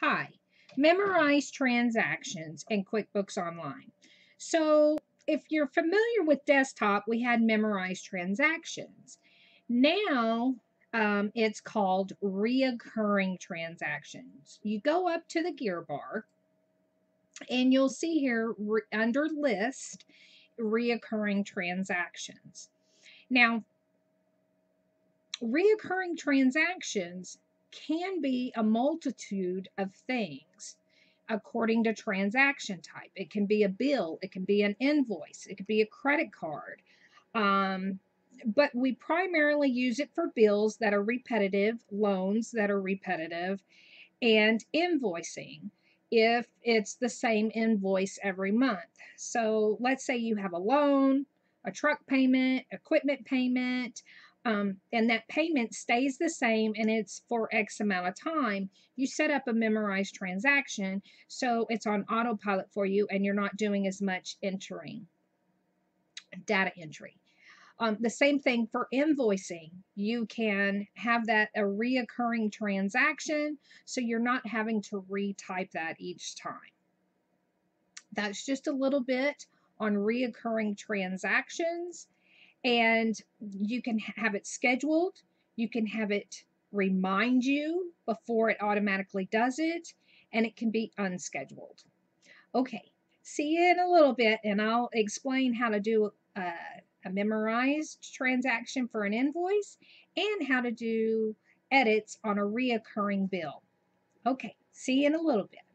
Hi, memorize transactions in QuickBooks Online. So if you're familiar with desktop, we had memorize transactions. Now it's called reoccurring transactions. You go up to the gear bar and you'll see here under list, reoccurring transactions. Now, reoccurring transactions can be a multitude of things according to transaction type. It can be a bill, it can be an invoice, it could be a credit card, but we primarily use it for bills that are repetitive, loans that are repetitive, and invoicing if it's the same invoice every month. So let's say you have a loan, a truck payment, equipment payment, and that payment stays the same and it's for X amount of time. You set up a memorized transaction so it's on autopilot for you and you're not doing as much data entry. The same thing for invoicing. You can have that a reoccurring transaction so you're not having to retype that each time. That's just a little bit on reoccurring transactions. And you can have it scheduled, you can have it remind you before it automatically does it, and it can be unscheduled. Okay, see you in a little bit and I'll explain how to do a memorized transaction for an invoice and how to do edits on a reoccurring bill. Okay, see you in a little bit.